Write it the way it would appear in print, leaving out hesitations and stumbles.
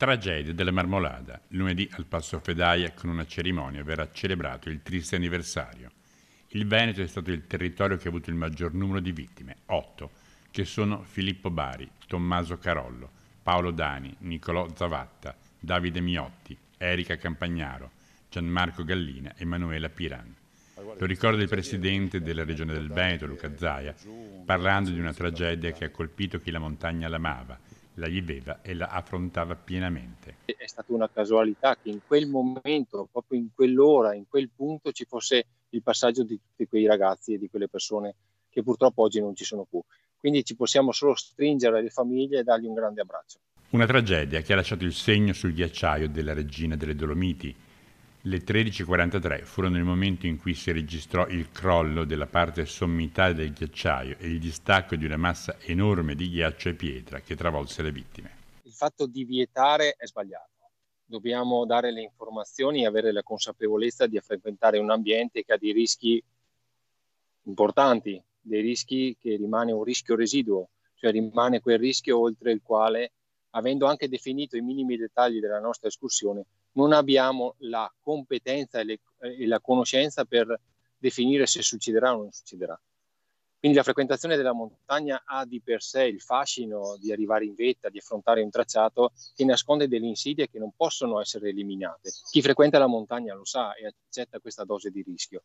Tragedia della Marmolada. Lunedì al Passo Fedaia con una cerimonia verrà celebrato il triste anniversario. Il Veneto è stato il territorio che ha avuto il maggior numero di vittime, 8, che sono Filippo Bari, Tommaso Carollo, Paolo Dani, Nicolò Zavatta, Davide Miotti, Erika Campagnaro, Gianmarco Gallina e Emanuela Piran. Lo ricorda il presidente della regione del Veneto, Luca Zaia, parlando di una tragedia che ha colpito chi la montagna l'amava, la viveva e la affrontava pienamente. È stata una casualità che in quel momento, proprio in quell'ora, in quel punto ci fosse il passaggio di tutti quei ragazzi e di quelle persone che purtroppo oggi non ci sono più. Quindi ci possiamo solo stringere alle famiglie e dargli un grande abbraccio. Una tragedia che ha lasciato il segno sul ghiacciaio della regina delle Dolomiti. Le 13:43 furono il momento in cui si registrò il crollo della parte sommitale del ghiacciaio e il distacco di una massa enorme di ghiaccio e pietra che travolse le vittime. Il fatto di vietare è sbagliato. Dobbiamo dare le informazioni e avere la consapevolezza di frequentare un ambiente che ha dei rischi importanti, dei rischi che rimane un rischio residuo, cioè rimane quel rischio oltre il quale, avendo anche definito i minimi dettagli della nostra escursione, non abbiamo la competenza e la conoscenza per definire se succederà o non succederà. Quindi la frequentazione della montagna ha di per sé il fascino di arrivare in vetta, di affrontare un tracciato che nasconde delle insidie che non possono essere eliminate. Chi frequenta la montagna lo sa e accetta questa dose di rischio.